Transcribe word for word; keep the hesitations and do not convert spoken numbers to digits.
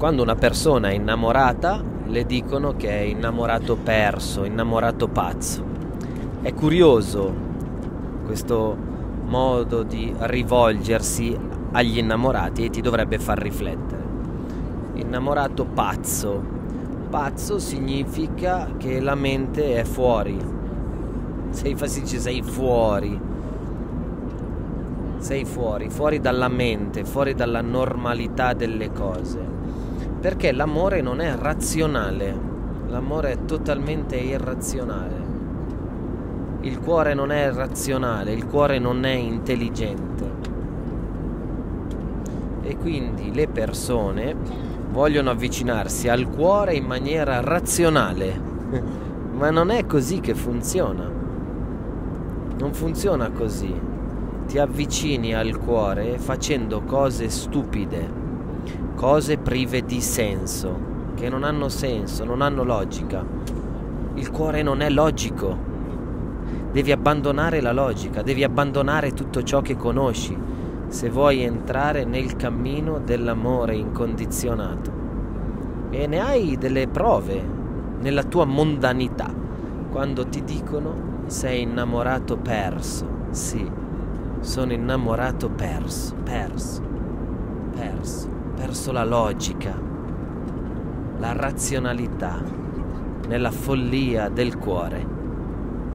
Quando una persona è innamorata, le dicono che è innamorato perso, innamorato pazzo. È curioso questo modo di rivolgersi agli innamorati e ti dovrebbe far riflettere. Innamorato pazzo. Pazzo significa che la mente è fuori. Sei fasici, sei fuori. Sei fuori, fuori dalla mente, fuori dalla normalità delle cose. Perché l'amore non è razionale, l'amore è totalmente irrazionale. Il cuore non è razionale, il cuore non è intelligente. E quindi le persone vogliono avvicinarsi al cuore in maniera razionale, ma non è così che funziona. Non funziona così. Ti avvicini al cuore facendo cose stupide, cose prive di senso, che non hanno senso, non hanno logica. Il cuore non è logico. Devi abbandonare la logica, devi abbandonare tutto ciò che conosci se vuoi entrare nel cammino dell'amore incondizionato. E ne hai delle prove nella tua mondanità, quando ti dicono sei innamorato perso. Sì, sono innamorato perso, perso, perso. Perso la logica, la razionalità, nella follia del cuore.